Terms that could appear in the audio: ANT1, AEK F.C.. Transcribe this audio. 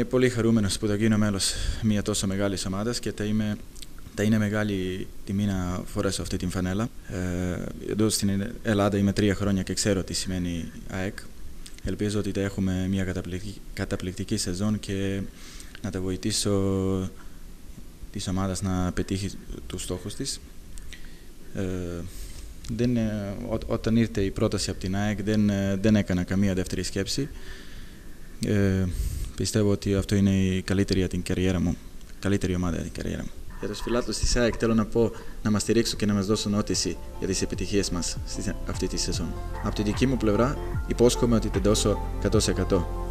Είμαι πολύ χαρούμενος που θα γίνω μέλος μια τόσο μεγάλης ομάδας και θα είναι μεγάλη τιμή να φορέσω αυτή την φανέλα. Εδώ στην Ελλάδα είμαι 3 χρόνια και ξέρω τι σημαίνει ΑΕΚ. Ελπίζω ότι θα έχουμε μια καταπληκτική σεζόν και να τα βοηθήσω της ομάδας να πετύχει τους στόχους της. Όταν ήρθε η πρόταση από την ΑΕΚ δεν έκανα καμία δεύτερη σκέψη. Πιστεύω ότι αυτό είναι η καλύτερη ομάδα για την καριέρα μου. Για τους φιλάθλους της ΑΕΚ θέλω να πω να μας στηρίξουν και να μας δώσουν όθηση για τις επιτυχίες μας αυτή τη σεζόν. Από τη δική μου πλευρά υπόσχομαι ότι θα δώσω 100%.